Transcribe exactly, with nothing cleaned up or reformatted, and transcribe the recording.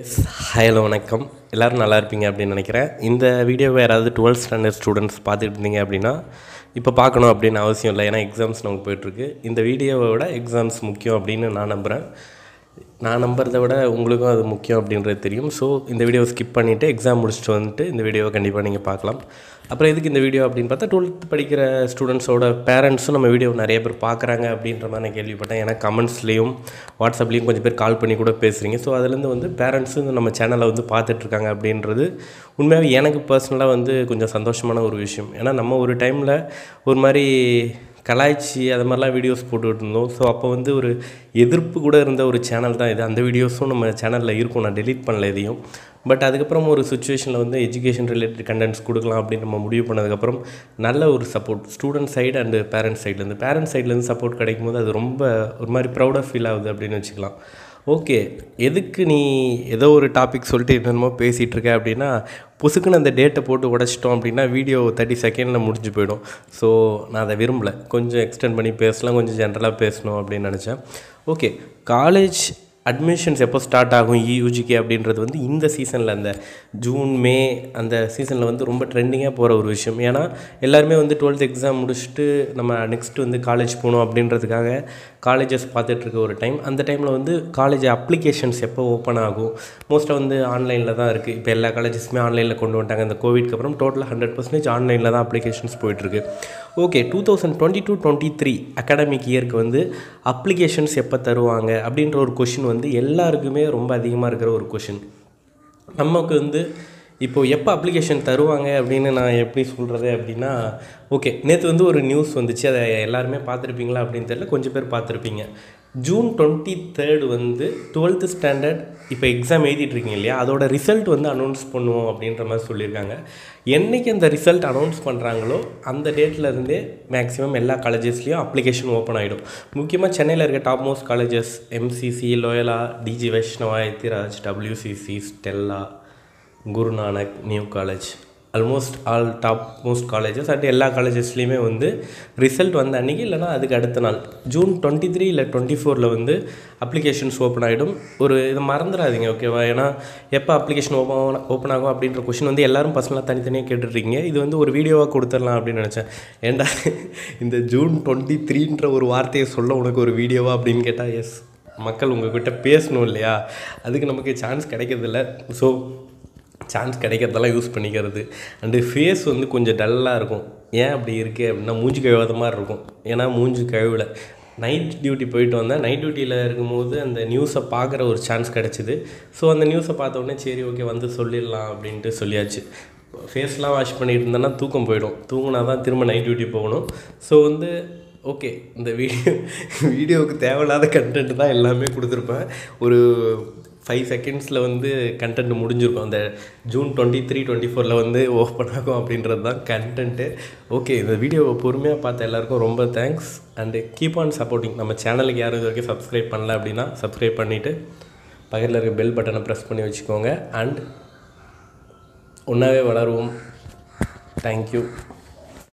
Yes, hi, hello, welcome. எல்லாரும் நல்லா இருப்பீங்க அப்படினு நினைக்கிறேன். இந்த வீடியோவை யாராவது twelfth standard students பார்த்துட்டு இருந்தீங்க அப்படினா இப்போ பார்க்கணும் அப்படின அவசியம் இல்லை. ஏனா एग्जाम्स நமக்கு போயிட்டு இருக்கு. இந்த வீடியோவோட एग्जाम्स முக்கியம் அப்படினு நான் நம்புறேன். நான் நம்பறத விட உங்களுக்கும் அது முக்கியம் அப்படின்றது தெரியும். சோ இந்த வீடியோவை ஸ்கிப் பண்ணிட்டு எக்ஸாம் முடிச்சிட்டு வந்துட்டு இந்த வீடியோவை கண்டிப்பா நீங்க பார்க்கலாம். அப்புறம் எதுக்கு இந்த வீடியோ அப்படினு பார்த்தா twelfth படிக்கிற ஸ்டூடண்ட்ஸோட பேரண்ட்ஸும் நம்ம வீடியோ நிறைய பேர் பார்க்கறாங்க அப்படின்ற மாதிரி நான் கேள்விப்பட்டேன். ஏனா கமெண்ட்ஸ்லயும் வாட்ஸ்அப்லயும் கொஞ்சம் பேர் கால் பண்ணி கூட பேசுறீங்க. சோ அதுல இருந்து வந்து பேரண்ட்ஸ் நம்ம சேனலை வந்து பார்த்துட்டு இருக்காங்க அப்படின்றது உண்மையாவே எனக்கு पर्सनலா வந்து கொஞ்சம் சந்தோஷமான ஒரு விஷயம். ஏனா நம்ம ஒரு டைம்ல ஒரு மாதிரி கலாய்ச்சி அத மாதிரிலாம் வீடியோஸ் போட்டுட்டு இருந்தோம். சோ அப்ப வந்து ஒரு எதிர்ப்பு கூட இருந்த ஒரு சேனல் தான் இது. அந்த வீடியோஸும் நம்ம சேனல்ல இருக்கும். நான் delete பண்ணல எதையும். பட் அதுக்கு அப்புறம் ஒரு சிச்சுவேஷன்ல வந்து எஜுகேஷன் ரிலேட்டட் கண்டென்ட்ஸ் கொடுக்கலாம் அப்படி நம்ம முடிவு பண்ணதுக்கு அப்புறம் நல்ல ஒரு support student side and parents சைடுல இருந்து பேரண்ட்ஸ் சைடுல இருந்து சப்போர்ட் கிடைக்கும்போது அது ரொம்ப ஒரு மாதிரி ப்ரௌடா ஃபீல் ஆகுது அப்படினு வெச்சுக்கலாம். ஓகே, எதுக்கு நீ ஏதோ ஒரு டாபிக் சொல்லிட்டு என்னமோ பேசிட்டு இருக்க அப்படினா பொசுக்குன அந்த டேட்டை போட்டு உடைச்சிட்டோம் அப்படினா வீடியோ thirty செகண்ட்ல முடிஞ்சு போய்டும். சோ நான் அதை விரும்பல. கொஞ்சம் எக்ஸ்டெண்ட் பண்ணி பேசலாம், கொஞ்சம் ஜெனரலா பேசணும் அப்படி நினைச்சேன். ஓகே, காலேஜ் அட்மிஷன்ஸ் எப்போ ஸ்டார்ட் ஆகும் யூஜிகே அப்படின்றது வந்து இந்த சீசன்ல அந்த ஜூன் மே அந்த சீசன்ல வந்து ரொம்ப ட்ரெண்டிங்கா போற ஒரு விஷயம். ஏனா எல்லாரும் வந்து twelfth எக்ஸாம் முடிச்சிட்டு நம்ம நெக்ஸ்ட் வந்து காலேஜ் போணும் அப்படின்றதுக்காக காலேजेस பார்த்துட்டு இருக்க ஒரு டைம். அந்த டைம்ல வந்து காலேஜ் அப்ளிகேஷன்ஸ் எப்போ ஓபன் ஆகும் மோஸ்டா வந்து ஆன்லைன்ல தான் இருக்கு. இப்போ எல்லா காலேजेसமே ஆன்லைன்ல கொண்டு வந்துட்டாங்க. இந்த கோவிட்க்கு அப்புறம் டோட்டலா one hundred percent ஆன்லைன்ல தான் அப்ளிகேஷன்ஸ் போயிட்டு இருக்கு. Okay, twenty twenty-two twenty-three academic இயருக்கு வந்து அப்ளிகேஷன்ஸ் எப்போ தருவாங்க அப்படின்ற ஒரு क्वेश्चन வந்து எல்லாருக்குமே ரொம்ப அதிகமா இருக்கிற ஒரு क्वेश्चन. நமக்கு வந்து இப்போ எப்போ அப்ளிகேஷன் தருவாங்க அப்படினு நான் எப்படி சொல்றது அப்படினா ஓகே, நேத்து வந்து ஒரு நியூஸ் வந்துச்சு. அத எல்லாரும் பாத்திருப்பீங்களா அப்படினு தெரியல, கொஞ்சம் பேர் பாத்திருப்பீங்க. ஜூன் twenty-third வந்து twelfth ஸ்டாண்டர்ட் இப்போ எக்ஸாம் எழுதிட்டு இருக்கீங்க இல்லையா, அதோட ரிசல்ட் வந்து அனௌன்ஸ் பண்ணுவோம் அப்படின்ற மாதிரி சொல்லிருக்காங்க. என்னைக்கு அந்த ரிசல்ட் அனௌன்ஸ் பண்றாங்களோ அந்த டேட்ல இருந்தே மேக்ஸिमम எல்லா காலேजेसலயும் அப்ளிகேஷன் ஓபன் ஆயிடும். முக்கியமா சென்னையில இருக்க top most colleges M C C, Loyola, D G Vaishnav, W C C, Stella, Guru Nanak New College, almost all top most colleges and எல்லா காலேஜஸ்லேயுமே வந்து ரிசல்ட் வந்து அன்றைக்கி இல்லைனா அதுக்கு அடுத்த நாள் ஜூன் டுவெண்ட்டி த்ரீ இல்லை டுவெண்ட்டி ஃபோரில் வந்து அப்ளிகேஷன்ஸ் ஓப்பன் ஆகிடும். ஒரு இதை மறந்துடாதீங்க, ஓகேவா? ஏன்னா எப்போ அப்ளிகேஷன் ஓப்பன் ஓப்பன் ஆகும் அப்படின்ற கொஷின் வந்து எல்லோரும் பர்சனலாக தனித்தனியாக கேட்டுட்ருக்கீங்க. இது வந்து ஒரு வீடியோவாக கொடுத்துடலாம் அப்படின்னு நினச்சேன். ஏண்டா இந்த ஜூன் டுவெண்ட்டி த்ரீன்ற ஒரு வார்த்தையை சொல்ல உனக்கு ஒரு வீடியோவா அப்படின்னு கேட்டால் எஸ், மக்கள் உங்கள்கிட்ட பேசணும் இல்லையா, அதுக்கு நமக்கு சான்ஸ் கிடைக்கிறதில்ல. ஸோ சான்ஸ் கிடைக்கிறதெல்லாம் யூஸ் பண்ணிக்கிறது. அண்டு ஃபேஸ் வந்து கொஞ்சம் டல்லாக இருக்கும். ஏன் அப்படி இருக்குது அப்படின்னா மூஞ்சி கழுவாத மாதிரி இருக்கும். ஏன்னா மூஞ்சி கழுவலை. நைட் டியூட்டி போயிட்டு வந்தேன். நைட் டியூட்டியில் இருக்கும்போது அந்த நியூஸை பார்க்குற ஒரு சான்ஸ் கிடச்சிது. ஸோ அந்த நியூஸை பார்த்த உடனே சரி ஓகே வந்து சொல்லிடலாம் அப்படின்ட்டு சொல்லியாச்சு. ஃபேஸ்லாம் வாஷ் பண்ணிகிட்டு இருந்தேன்னா தூக்கம் போயிடும். தூங்கினா தான் திரும்ப நைட் டியூட்டி போகணும். ஸோ வந்து ஓகே, இந்த வீடியோ வீடியோவுக்கு தேவையில்லாத கண்டென்ட் தான் எல்லாமே கொடுத்துருப்பேன். ஒரு ஃபைவ் செகண்ட்ஸில் வந்து கண்டென்ட் முடிஞ்சிருக்கும். அந்த ஜூன் டுவெண்ட்டி த்ரீ டுவெண்ட்டி ஃபோரில் வந்து ஓப்பன் ஆகும் அப்படின்றது தான் கண்டென்ட்டு. ஓகே, இந்த வீடியோவை பொறுமையாக பார்த்த எல்லாருக்கும் ரொம்ப thanks. And keep on supporting. நம்ம சேனலுக்கு யாரும் இது வரைக்கும் சப்ஸ்கிரைப் பண்ணல அப்படின்னா சப்ஸ்கிரைப் பண்ணிவிட்டு பக்கத்தில் இருக்க பெல் பட்டனை ப்ரெஸ் பண்ணி வச்சுக்கோங்க. அண்ட் ஒன்றாவே வளருவோம். தேங்க்யூ.